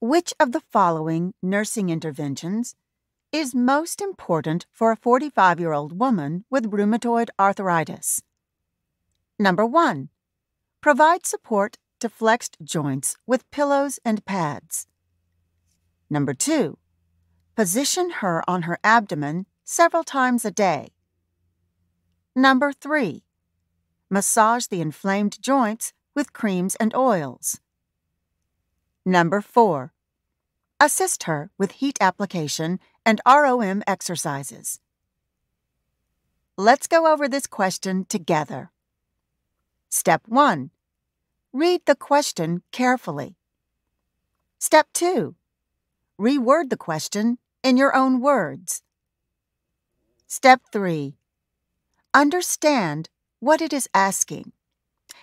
Which of the following nursing interventions is most important for a 45-year-old woman with rheumatoid arthritis? Number 1. Provide support to flexed joints with pillows and pads. Number 2. Position her on her abdomen several times a day. Number 3. Massage the inflamed joints with creams and oils. Number 4. Assist her with heat application and ROM exercises. Let's go over this question together. Step 1. Read the question carefully. Step 2. Reword the question in your own words. Step 3. Understand what it is asking.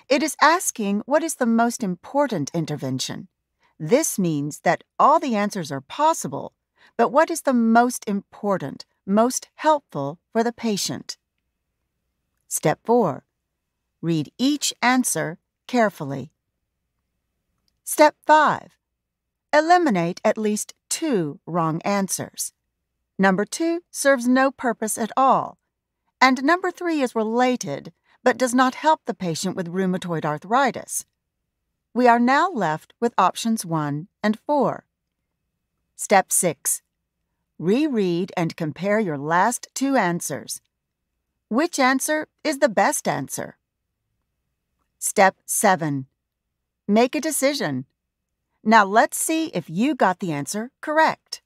It is asking what is the most important intervention. This means that all the answers are possible, but what is the most important, most helpful for the patient? Step 4. Read each answer carefully. Step 5. Eliminate at least 2 wrong answers. Number 2 serves no purpose at all, and number 3 is related but does not help the patient with rheumatoid arthritis. We are now left with options 1 and 4. Step 6. Reread and compare your last 2 answers. Which answer is the best answer? Step 7. Make a decision. Now let's see if you got the answer correct.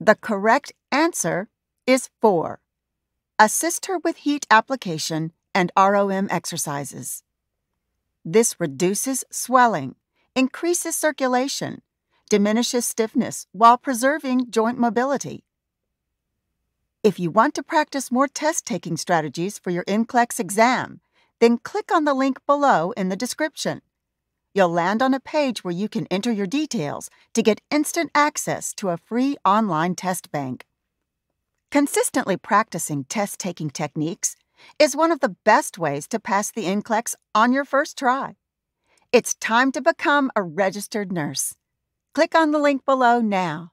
The correct answer is 4. Assist her with heat application and ROM exercises. This reduces swelling, increases circulation, diminishes stiffness while preserving joint mobility. If you want to practice more test-taking strategies for your NCLEX exam, then click on the link below in the description. You'll land on a page where you can enter your details to get instant access to a free online test bank. Consistently practicing test-taking techniques is one of the best ways to pass the NCLEX on your first try. It's time to become a registered nurse. Click on the link below now.